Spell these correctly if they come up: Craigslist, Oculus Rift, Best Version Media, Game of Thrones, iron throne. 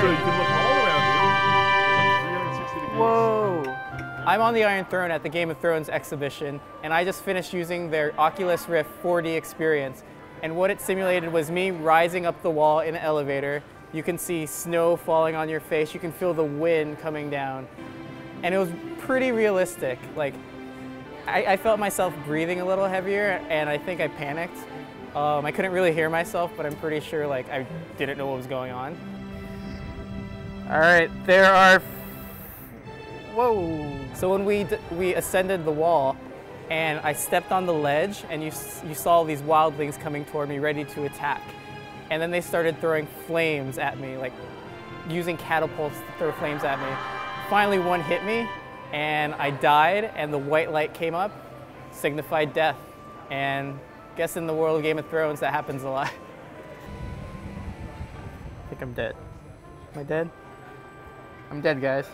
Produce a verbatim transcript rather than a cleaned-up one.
Dang. So you can look all around you. Like three hundred sixty degrees. Whoa. I'm on the Iron Throne at the Game of Thrones exhibition, and I just finished using their Oculus Rift four D experience. And what it simulated was me rising up the wall in an elevator. You can see snow falling on your face. You can feel the wind coming down. And it was pretty realistic. Like, I, I felt myself breathing a little heavier, and I think I panicked. Um, I couldn't really hear myself, but I'm pretty sure like I didn't know what was going on. All right, there are, whoa. So when we, d we ascended the wall, and I stepped on the ledge, and you, you saw these wildlings coming toward me, ready to attack. And then they started throwing flames at me, like using catapults to throw flames at me. Finally, one hit me, and I died, and the white light came up, signified death. And I guess in the world of Game of Thrones, that happens a lot. I think I'm dead. Am I dead? I'm dead, guys.